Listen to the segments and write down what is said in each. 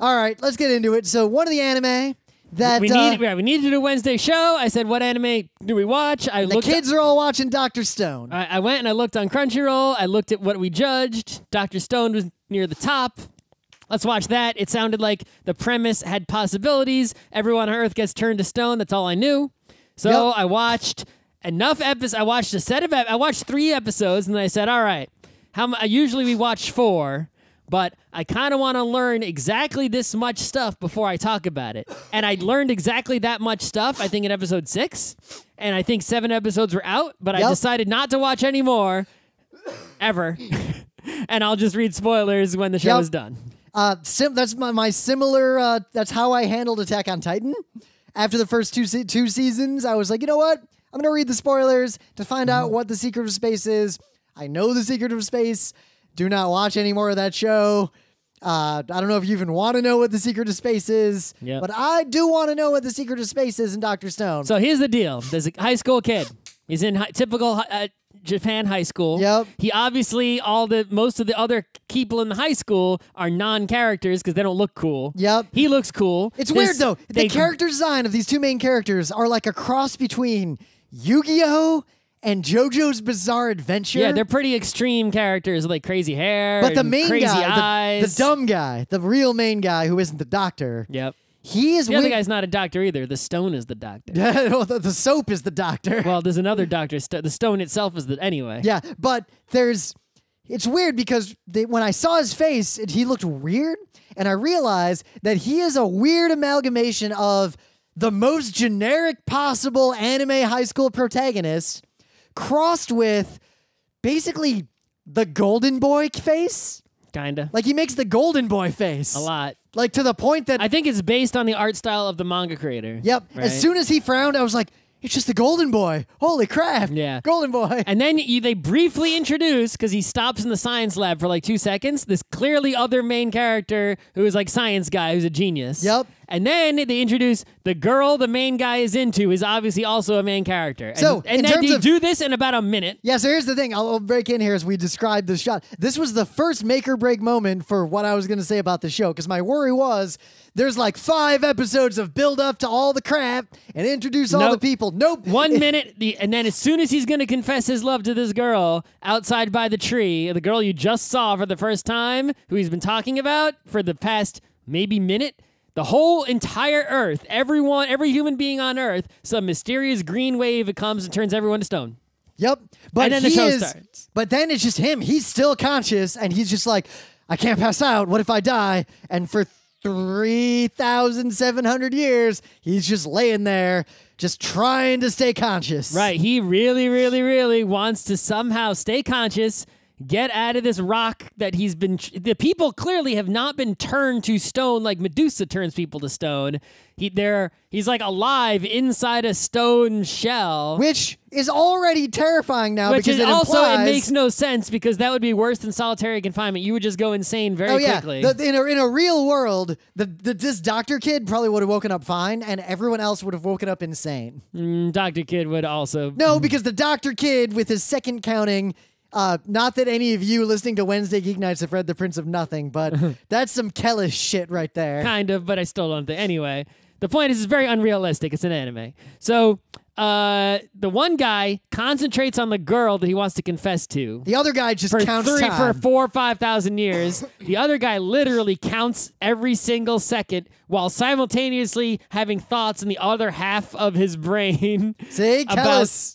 All right, let's get into it. So one of the anime that... We need to do a Wednesday show. I said, what anime do we watch? The kids are all watching Dr. Stone. I went and I looked on Crunchyroll. I looked at what we judged. Dr. Stone was near the top. Let's watch that. It sounded like the premise had possibilities. Everyone on Earth gets turned to stone. That's all I knew. So I watched enough episodes. I watched a set of... I watched 3 episodes, and then I said, all right, usually we watch 4, but I kind of want to learn exactly this much stuff before I talk about it. And I learned exactly that much stuff, I think, in episode 6, and I think 7 episodes were out, but I decided not to watch any more ever, and I'll just read spoilers when the show is done. That's my similar, that's how I handled Attack on Titan. After the first two seasons, I was like, you know what? I'm going to read the spoilers to find out what the secret of space is. I know the secret of space. Do not watch any more of that show. I don't know if you even want to know what the secret of space is, but I do want to know what the secret of space is in Dr. Stone. So here's the deal. There's a high school kid. He's in typical Japan high school. He obviously, most of the other people in the high school are non-characters because they don't look cool. He looks cool. It's weird, though. The character design of these 2 main characters are like a cross between Yu-Gi-Oh! And JoJo's Bizarre Adventure. Yeah, they're pretty extreme characters with like crazy hair, but the main crazy guy, the dumb guy, the real main guy who isn't the doctor. He is. The other guy's not a doctor either. The stone is the doctor. The soap is the doctor. Well, there's another doctor. The stone itself is the anyway. Yeah, but there's. It's weird because when I saw his face, he looked weird, and I realized that he is a weird amalgamation of the most generic possible anime high school protagonist, crossed with basically the Golden Boy face. Kinda. Like, he makes the Golden Boy face. A lot. Like, to the point that... I think it's based on the art style of the manga creator. Right? As soon as he frowned, I was like, it's just the Golden Boy. Holy crap. Golden Boy. And then they briefly introduce, because he stops in the science lab for like 2 seconds, this clearly other main character who is like science guy, who's a genius. And then they introduce the girl the main guy is into is obviously also a main character. And then they do this in about a minute. So here's the thing. I'll break in here as we describe this shot. This was the first make or break moment for what I was going to say about the show, because my worry was there's like 5 episodes of build up to all the crap and introduce all the people. 1 minute, and then as soon as he's going to confess his love to this girl outside by the tree, the girl you just saw for the first time, who he's been talking about for the past maybe minute, the whole entire Earth, everyone, every human being on Earth, some mysterious green wave comes and turns everyone to stone. But then the show starts. But then it's just him. He's still conscious, and he's just like, I can't pass out. What if I die? And for 3,700 years, he's just laying there, just trying to stay conscious. He really, really, really wants to somehow stay conscious. Get out of this rock that he's been... The people clearly have not been turned to stone like Medusa turns people to stone. He's like alive inside a stone shell. Which is already terrifying now because it also implies... it makes no sense because that would be worse than solitary confinement. You would just go insane very quickly. In a real world, this doctor kid probably would have woken up fine and everyone else would have woken up insane. Doctor kid would also... No, because the doctor kid with his second counting... not that any of you listening to Wednesday Geek Nights have read The Prince of Nothing, but that's some Kellish shit right there. Kind of, but I still don't think. Anyway, the point is it's very unrealistic. It's an anime. So the one guy concentrates on the girl that he wants to confess to. The other guy just counts time. For 4,000 or 5,000 years. The other guy literally counts every single second while simultaneously having thoughts in the other half of his brain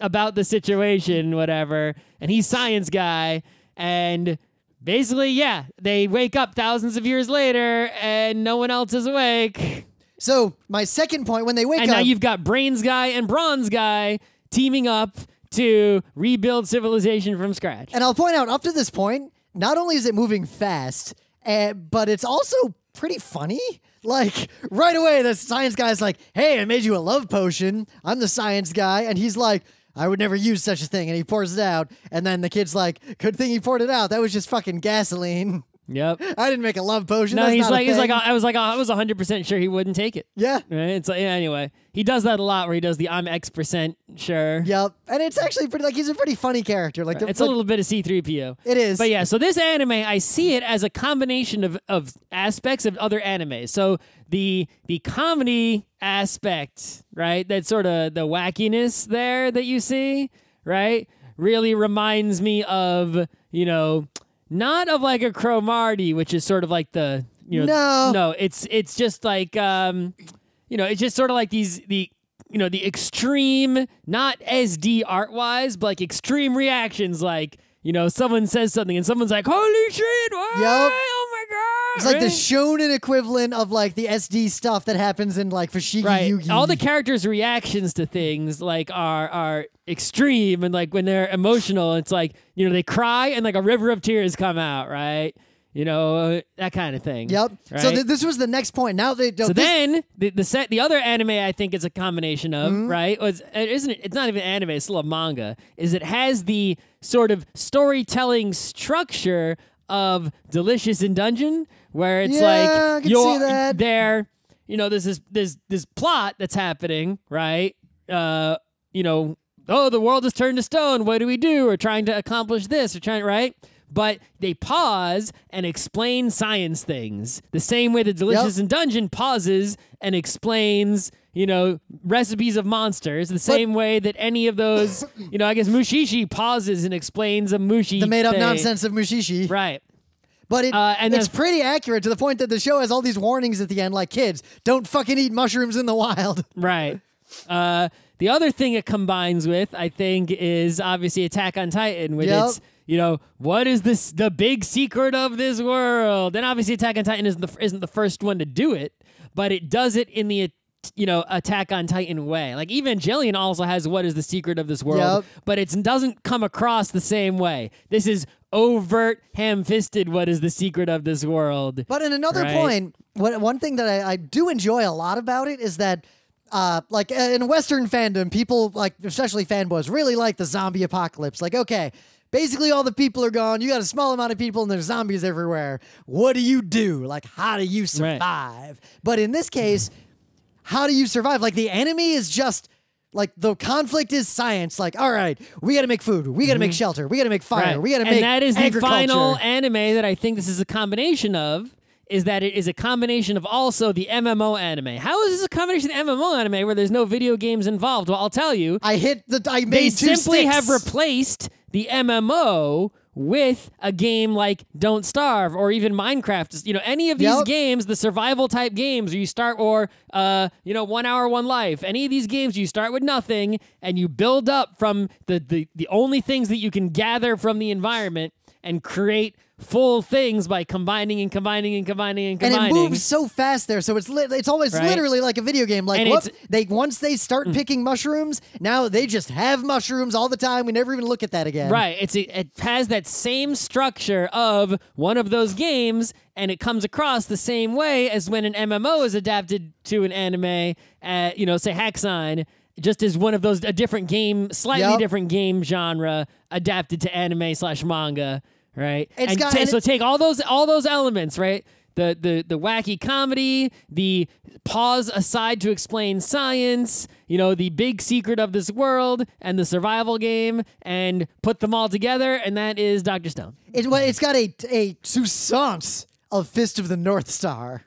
about the situation, whatever. And he's science guy, and basically, they wake up thousands of years later, and no one else is awake. So my second point, when they wake up... And now you've got brains guy and bronze guy teaming up to rebuild civilization from scratch. And I'll point out, up to this point, not only is it moving fast, but it's also pretty funny. Like, right away, the science guy's like, hey, I made you a love potion. I'm the science guy. And he's like... I would never use such a thing, and he pours it out, and then the kid's like, good thing he poured it out. That was just fucking gasoline. Yep. I didn't make a love potion. No, he's like, I was 100% sure he wouldn't take it. Yeah. Right? It's like, yeah, anyway, he does that a lot where he does the I'm X% sure. Yep. And it's actually pretty, like, he's a pretty funny character. Like, right. It's like, a little bit of C-3PO. It is. But yeah, so this anime, I see it as a combination of aspects of other anime. So the comedy aspect, right? That sort of the wackiness there that you see, right? Really reminds me of, you know, not of like a Cromartie, which is sort of like the, you know, it's just like, you know, it's just sort of like the extreme, not SD art wise, but like extreme reactions. Like, you know, someone says something and someone's like, holy shit. What? Yep. Oh my God. It's like the shonen equivalent of like the SD stuff that happens in like Fushigi Yuugi. All the characters' reactions to things like are extreme, and like when they're emotional, it's like, you know, they cry and like a river of tears come out, right? You know, that kind of thing. Yep. Right? So this was the next point. Now they don't. So then the other anime I think it's a combination of right. It's not even anime. It's still a manga. Is it has the sort of storytelling structure of Delicious in Dungeon, where it's like you're there, you know, there's this plot that's happening, right? You know, oh, the world has turned to stone. What do we do? We're trying to accomplish this. We're trying, right? But they pause and explain science things the same way that Delicious in Dungeon pauses and explains, you know, recipes of monsters the same way that any of those, you know, I guess Mushishi pauses and explains a mushi. The made-up nonsense of Mushishi. Right. But it's pretty accurate to the point that the show has all these warnings at the end, like, kids, don't fucking eat mushrooms in the wild. Right. The other thing it combines with, I think, is obviously Attack on Titan, with its... You know, what is this? The big secret of this world. And obviously, Attack on Titan isn't the first one to do it, but it does it in the, you know, Attack on Titan way. Like Evangelion also has what is the secret of this world, but it doesn't come across the same way. This is overt, ham-fisted. What is the secret of this world? But in another point, one thing that I do enjoy a lot about it is that. Like in Western fandom, people, like especially fanboys, really like the zombie apocalypse. Like, okay, basically all the people are gone. You got a small amount of people and there's zombies everywhere. What do you do? Like, how do you survive? But in this case, how do you survive? Like, the enemy is just... Like, the conflict is science. Like, all right, we got to make food. We got to make shelter. We got to make fire. We got to make agriculture. And that is the final anime that I think this is a combination of. Is that it is a combination of also the MMO anime. How is this a combination of MMO anime where there's no video games involved? Well, I'll tell you. They simply have replaced the MMO with a game like Don't Starve or even Minecraft. You know, any of these games, the survival type games, where you start or, you know, 1 hour, 1 life. Any of these games, you start with nothing and you build up from the only things that you can gather from the environment and create full things by combining and combining and combining and combining. And it moves so fast there, so it's always literally like a video game. Like, whoop, once they start picking mushrooms, now they just have mushrooms all the time. We never even look at that again. Right. It has that same structure of one of those games, and it comes across the same way as when an MMO is adapted to an anime, you know, say Hacksign, just as one of those, a different game, slightly different game genre adapted to anime / manga. Right, so take all those elements, right? The wacky comedy, the pause aside to explain science, you know, the big secret of this world, and the survival game, and put them all together, and that is Dr. Stone. It's got a soupçon of Fist of the North Star.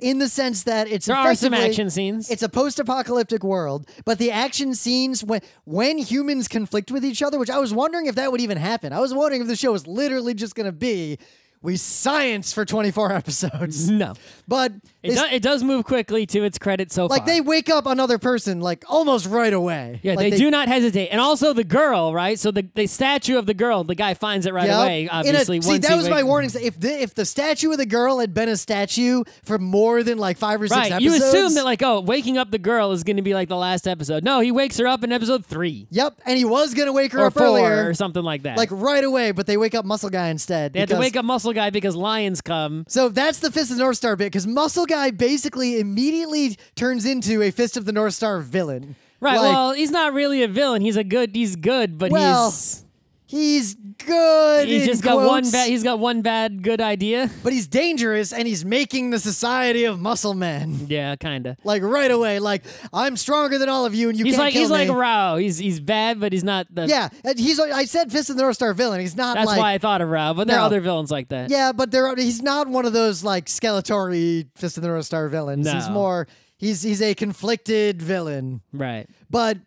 In the sense that there are some action scenes. It's a post-apocalyptic world, but the action scenes when humans conflict with each other, which I was wondering if that would even happen. I was wondering if the show was literally just going to be we science for 24 episodes. No, but it does move quickly to its credit so far. Like they wake up another person like almost right away. Yeah, like they do not hesitate. And also the girl, right? So the statue of the girl, the guy finds it right away. Obviously, that was my warning. If the statue of the girl had been a statue for more than like 5 or 6 episodes, you assume that like waking up the girl is going to be like the last episode. No, he wakes her up in episode 3. Yep, and he was going to wake her up earlier or something like that, like right away. But they wake up Muscle Guy instead. They had to wake up Muscle Guy because lions come. So that's the Fist of the North Star bit, because Muscle Guy basically immediately turns into a Fist of the North Star villain. Right, like, well, he's not really a villain. He's good, but he's... He's good. He's just got one bad. He's got one bad good idea. But he's dangerous, and he's making the society of muscle men. Yeah, kinda. Like right away. Like I'm stronger than all of you, and you can't kill me. He's like Rao. He's bad, but he's not the. Yeah, and he's. I said Fist of the North Star villain. He's not. That's like, why I thought of Rao. But there are other villains like that. Yeah, but there. He's not one of those like Skeletor-y Fist of the North Star villains. No. He's more. He's a conflicted villain. Right. But.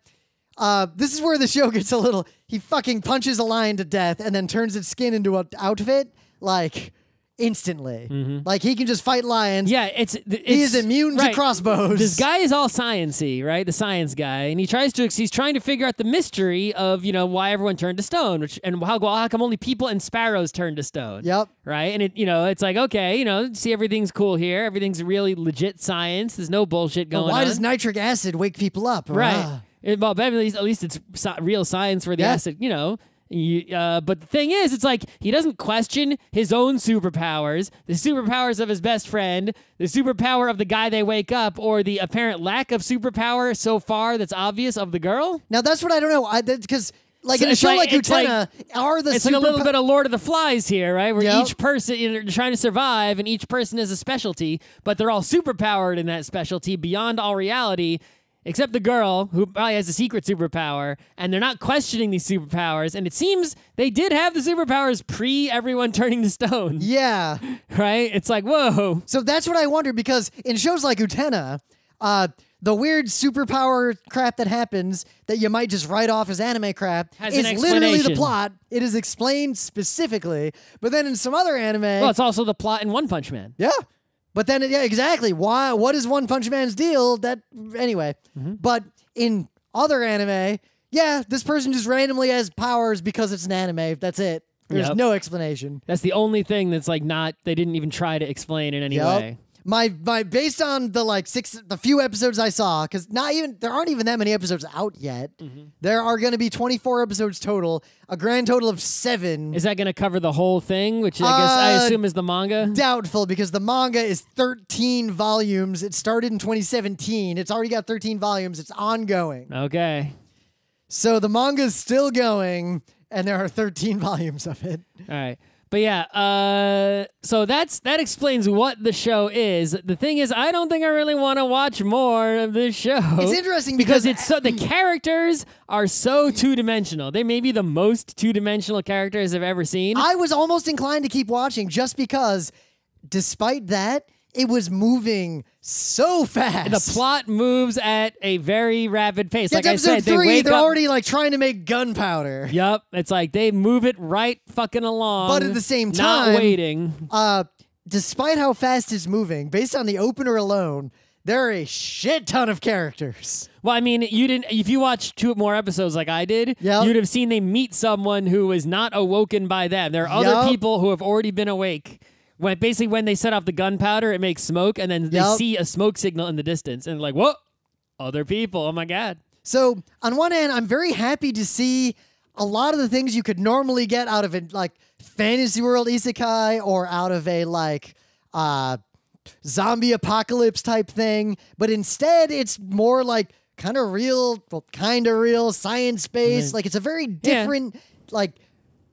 This is where the show gets a little... He fucking punches a lion to death and then turns its skin into an outfit, like, instantly. Mm-hmm. Like, he can just fight lions. Yeah, he is immune to crossbows. This guy is all science-y, right? The science guy. And he's trying to figure out the mystery of, you know, why everyone turned to stone, and how come only people and sparrows turned to stone? Yep. Right? And, you know, it's like, okay, you know, see, everything's cool here. Everything's really legit science. There's no bullshit going on. But why does nitric acid wake people up? Right. Well, at least it's real science for the acid, you know. But the thing is, it's like he doesn't question his own superpowers, the superpowers of his best friend, the superpower of the guy they wake up, or the apparent lack of superpower so far that's obvious of the girl. Now, that's what I don't know, because... Like so in a show like Utena, it's like a little bit of Lord of the Flies here, right? Where each person is trying to survive, and each person is a specialty, but they're all superpowered in that specialty beyond all reality. Except the girl, who probably has a secret superpower, and they're not questioning these superpowers, and it seems they did have the superpowers pre-everyone turning to stone. Yeah. Right? It's like, whoa. So that's what I wonder, because in shows like Utena, the weird superpower crap that happens that you might just write off as anime crap is literally the plot. It is explained specifically, but then in some other anime... Well, it's also the plot in One Punch Man. Yeah. But then, yeah, exactly. Why? What is One Punch Man's deal? Anyway. Mm-hmm. But in other anime, yeah, this person just randomly has powers because it's an anime. That's it. There's no explanation. That's the only thing that's like not. They didn't even try to explain in any way. My based on the like the few episodes I saw, because there aren't even that many episodes out yet. Mm-hmm. There are going to be 24 episodes total, a grand total of 7. Is that going to cover the whole thing? Which I guess I assume is the manga. Doubtful, because the manga is 13 volumes. It started in 2017. It's already got 13 volumes. It's ongoing. Okay. So the manga is still going, and there are 13 volumes of it. All right. But yeah, so that explains what the show is. The thing is, I don't think I really want to watch more of this show. It's interesting because it's so the characters are so two-dimensional. They may be the most two-dimensional characters I've ever seen. I was almost inclined to keep watching just because, despite that, it was moving so fast. The plot moves at a very rapid pace. Yeah, like I said, they're already like trying to make gunpowder. Yep, it's like they move it right fucking along. But at the same time, not waiting. Despite how fast it's moving, based on the opener alone, there are a shit ton of characters. Well, I mean, you didn't. If you watched 2 more episodes like I did, you'd have seen they meet someone who is not awoken by them. There are other people who have already been awake. Basically, when they set off the gunpowder, it makes smoke, and then they see a smoke signal in the distance, and like, whoa, other people, oh my god. So, on one hand, I'm very happy to see a lot of the things you could normally get out of it, like fantasy world isekai, or out of a, like, zombie apocalypse type thing, but instead, it's more like kind of real, science-based, like, it's a very different, like...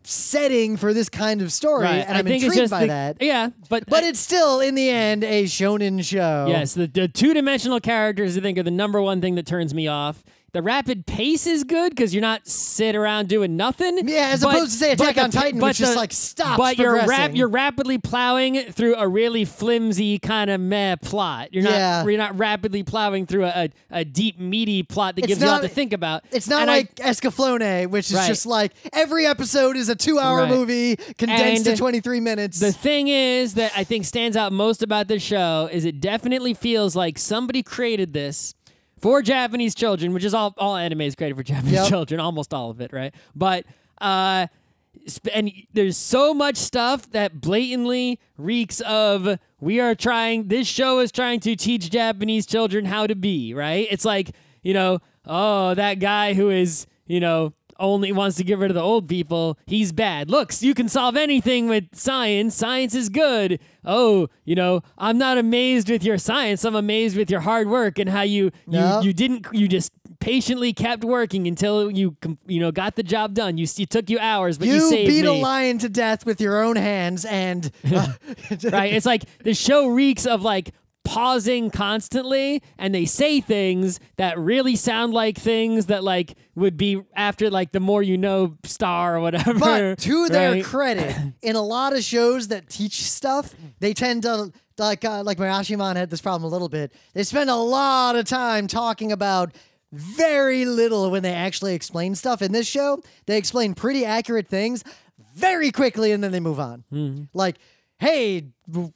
setting for this kind of story, and I'm intrigued by that. Yeah, but it's still, in the end, a shonen show. Yes, the two-dimensional characters, I think, are the #1 thing that turns me off. The rapid pace is good, because you're not sit around doing nothing. Yeah, as opposed to, say, Attack on Titan, which just, like, stops progressing. But you're rapidly plowing through a really flimsy kind of meh plot. You're not rapidly plowing through a deep, meaty plot that gives you a lot to think about. It's not like Escaflowne, which is just like, every episode is a 2-hour movie condensed to 23 minutes. The thing is that I think stands out most about this show is it definitely feels like somebody created this for Japanese children, which is all anime is created for Japanese children, almost all of it, right? But and there's so much stuff that blatantly reeks of this show is trying to teach Japanese children how to be, right? It's like, you know, oh, that guy who is, you know, only wants to get rid of the old people, he's bad. Look, you can solve anything with science. Science is good. Oh, you know, I'm not amazed with your science. I'm amazed with your hard work and how you didn't, you just patiently kept working until you got the job done. It took you hours, but you saved me. You beat a lion to death with your own hands, and right. It's like the show reeks of like pausing constantly, and they say things that really sound like things that like would be after like the more you know star or whatever. But to their credit, in a lot of shows that teach stuff, they tend to. Like Mirashiman had this problem a little bit. They spend a lot of time talking about very little when they actually explain stuff. In this show, they explain pretty accurate things very quickly, and then they move on. Mm-hmm. Like, hey,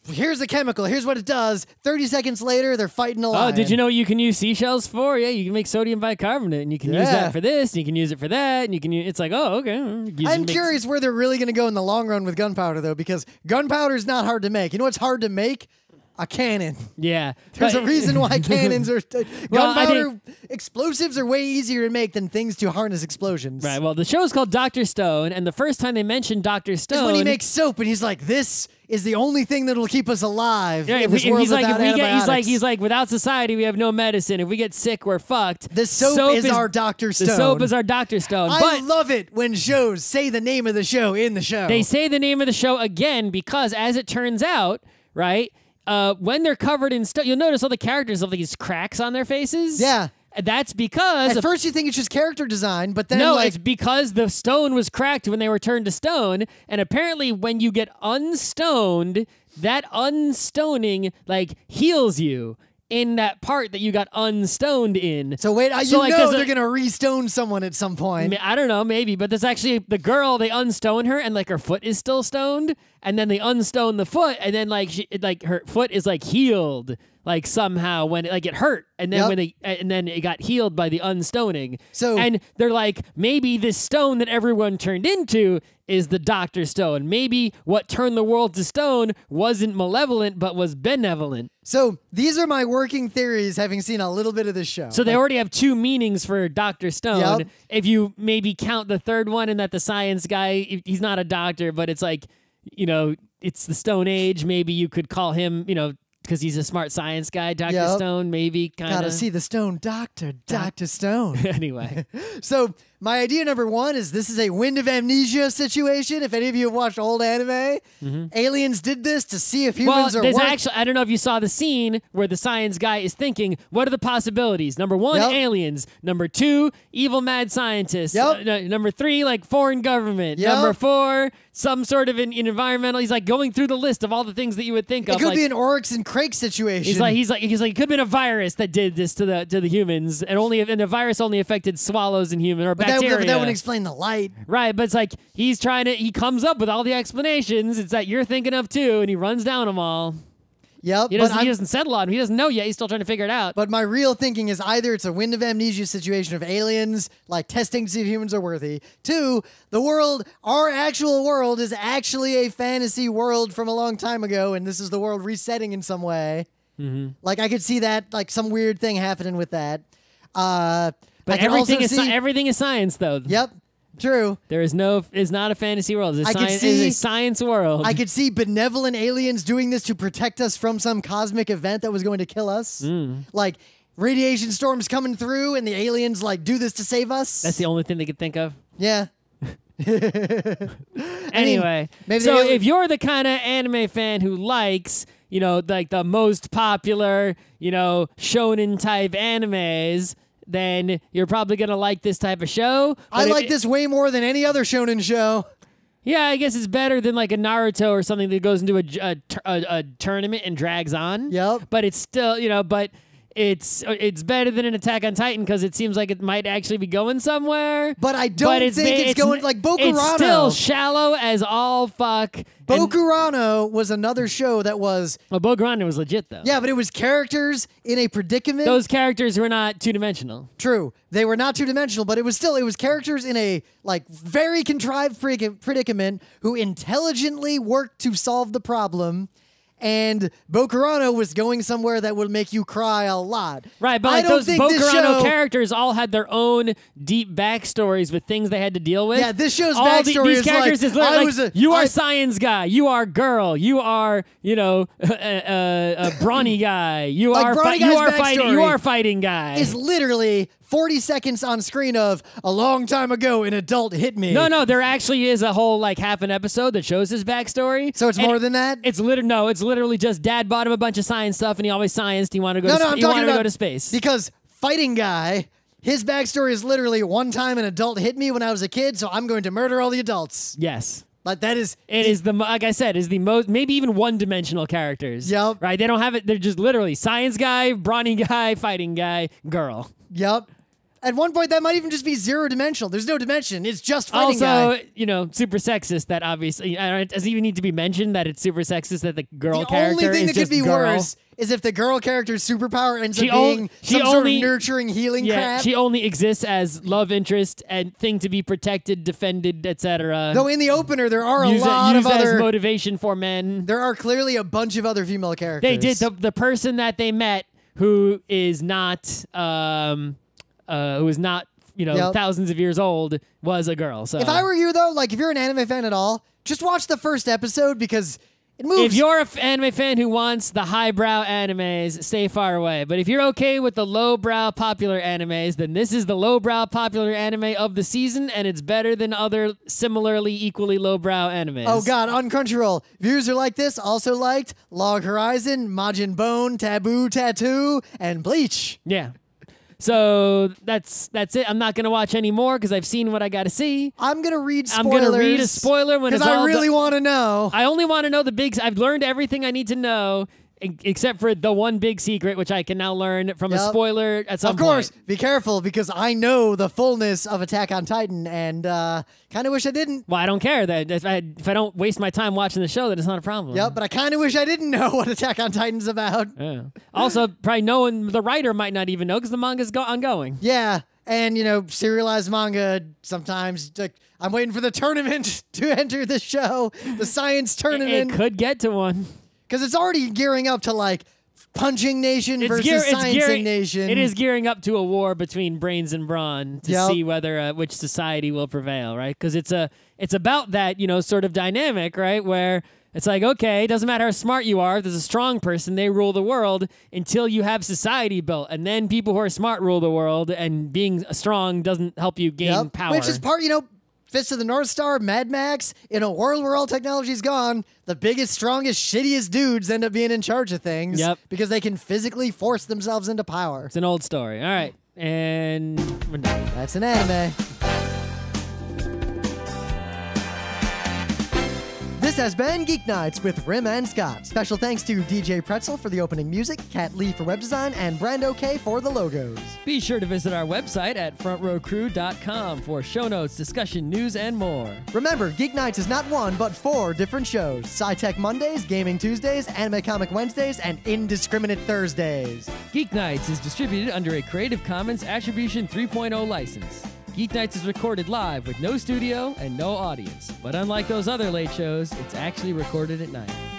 here's a chemical. Here's what it does. 30 seconds later, they're fighting a lion. Oh, did you know you can use seashells for? Yeah, you can make sodium bicarbonate, and you can use that for this, and you can use it for that, and you can use... It's like, oh, okay. I'm curious where they're really going to go in the long run with gunpowder, though, because gunpowder is not hard to make. You know what's hard to make? A cannon. Yeah. There's a reason why cannons are... Gunpowder explosives are way easier to make than things to harness explosions. Right, well, the show is called Dr. Stone, and the first time they mentioned Dr. Stone... is when he makes soap, and he's like, this is the only thing that will keep us alive in this world without antibiotics. He's like, without society, we have no medicine. If we get sick, we're fucked. The soap is our Dr. Stone. The soap is our Dr. Stone. I love it when shows say the name of the show in the show. They say the name of the show again because, as it turns out, right... when they're covered in stuff, you'll notice all the characters have these cracks on their faces. Yeah. That's because... At first you think it's just character design, but then... No, like it's because the stone was cracked when they were turned to stone, and apparently when you get unstoned, that unstoning, like, heals you in that part that you got unstoned in. So wait, you know they're going to restone someone at some point. I don't know, maybe, but there's actually the girl, they unstone her and like her foot is still stoned, and then they unstone the foot, and then like her foot is like healed like somehow when it hurt, and then when it got healed by the unstoning. So and they're like, maybe this stone that everyone turned into is the Dr. Stone. Maybe what turned the world to stone wasn't malevolent, but was benevolent. So these are my working theories, having seen a little bit of this show. So they already have two meanings for Dr. Stone. Yep. If you maybe count the third one, and that the science guy, he's not a doctor, but it's like, you know, it's the Stone Age. Maybe you could call him, you know, because he's a smart science guy, Dr. Stone, maybe kind of. Gotta see the Stone Doctor, Dr. Stone. Anyway. So my idea number one is this is a Wind of Amnesia situation. If any of you have watched old anime, aliens did this to see if humans are actually, I don't know if you saw the scene where the science guy is thinking, what are the possibilities? Number one, aliens. Number two, evil mad scientists. Number three, like foreign government. Number four, some sort of an environmental. He's like going through the list of all the things that you would think of. It could like, be an Oryx and Crake situation. He's like, it could have been a virus that did this to the humans, and the virus only affected swallows and human or bacteria. That would explain the light, right? But it's like he's trying to. He comes up with all the explanations. It's that you're thinking of too, and he runs down them all. Yep. He doesn't settle on him. He doesn't know yet. He's still trying to figure it out. But my real thinking is either it's a Wind of Amnesia situation of aliens, like testing to see if humans are worthy. Two, the world, our actual world, is actually a fantasy world from a long time ago, and this is the world resetting in some way. Like I could see that, like some weird thing happening with that. But everything is science, though. Yep. True. There is no, it's not a fantasy world. It's a science world. I could see benevolent aliens doing this to protect us from some cosmic event that was going to kill us. Like radiation storms coming through and the aliens like do this to save us. That's the only thing they could think of. Yeah. Anyway, so if you're the kind of anime fan who likes, you know, like the most popular, you know, shonen type animes, then you're probably going to like this type of show. I like this way more than any other shonen show. Yeah, I guess it's better than like a Naruto or something that goes into a tournament and drags on. Yep. But it's still, you know, but it's better than an Attack on Titan because it seems like it might actually be going somewhere. But I don't think it's going like Bokurano. It's still shallow as all fuck. Bokurano was another show that was... Well, Bokurano was legit, though. Yeah, but it was characters in a predicament. Those characters were not two-dimensional. True. They were not two-dimensional, but it was still... It was characters in a, like, very contrived predicament who intelligently worked to solve the problem, and Bokurano was going somewhere that would make you cry a lot. Right, but like those Bokurano characters all had their own deep backstories with things they had to deal with. Yeah, this show's backstory is like, you are science guy, you are girl, you are, you know, a brawny guy, you are fighting guy. Is literally 40 seconds on screen of a long time ago an adult hit me. No, there actually is a whole like half an episode that shows his backstory. So it's more than that? It's literally just dad bought him a bunch of science stuff and he always scienced. He wanted to go to space. He wanted to go to space. Because fighting guy, his backstory is literally one time an adult hit me when I was a kid, so I'm going to murder all the adults. Yes. Like that is like I said, is the most maybe even one-dimensional characters. Yep. Right? They don't have it. They're just literally science guy, brawny guy, fighting guy, girl. Yep. At one point, that might even just be zero-dimensional. There's no dimension. It's just fighting guy. Also, you know, super sexist. That obviously it doesn't even need to be mentioned that it's super sexist that the girl character is just girl. The only thing that could be worse is if the girl character's superpower ends up being some sort of nurturing, healing crap. She only exists as love interest and thing to be protected, defended, etc. Though in the opener, there are a lot of other... Used as motivation for men. There are clearly a bunch of other female characters. They did. The person that they met who is not... who is not, you know, thousands of years old, was a girl. So if I were you, though, like, if you're an anime fan at all, just watch the first episode because... If you're an anime fan who wants the highbrow animes, stay far away. But if you're okay with the lowbrow popular animes, then this is the lowbrow popular anime of the season, and it's better than other similarly equally lowbrow animes. Oh, God. On Crunchyroll, viewers are like this also liked Log Horizon, Majin Bone, Taboo Tattoo, and Bleach. Yeah. So that's it. I'm not gonna watch any more because I've seen what I gotta see. I'm gonna read spoilers. I'm gonna read a spoiler when it's all done. Because I really want to know. I only want to know the big. I've learned everything I need to know except for the one big secret, which I can now learn from a spoiler at some point. Of course, be careful because I know the fullness of Attack on Titan and kind of wish I didn't. Well, I don't care that if I don't waste my time watching the show, then it's not a problem. Yep, but I kind of wish I didn't know what Attack on Titan's about. Yeah. Also, probably no one, the writer might not even know because the manga's ongoing. Yeah, and you know, serialized manga sometimes. Like, I'm waiting for the tournament to enter the show, the science tournament. It could get to one. Because it's already gearing up to, like, punching nation versus sciencing nation. It is gearing up to a war between brains and brawn to see whether which society will prevail, right? Because it's about that, you know, sort of dynamic, right, where it's like, okay, it doesn't matter how smart you are. If there's a strong person, they rule the world until you have society built. And then people who are smart rule the world, and being strong doesn't help you gain power. Which is part, you know... Fist of the North Star, Mad Max, in a world where all technology's gone, the biggest, strongest, shittiest dudes end up being in charge of things because they can physically force themselves into power. It's an old story. All right. And we're done. That's an anime. This has been Geek Nights with Rim and Scott. Special thanks to DJ Pretzel for the opening music, Kat Lee for web design, and Brando K for the logos. Be sure to visit our website at frontrowcrew.com for show notes, discussion, news, and more. Remember, Geek Nights is not one, but four different shows. Sci-Tech Mondays, Gaming Tuesdays, Anime Comic Wednesdays, and Indiscriminate Thursdays. Geek Nights is distributed under a Creative Commons Attribution 3.0 license. Geek Nights is recorded live with no studio and no audience. But unlike those other late shows, it's actually recorded at night.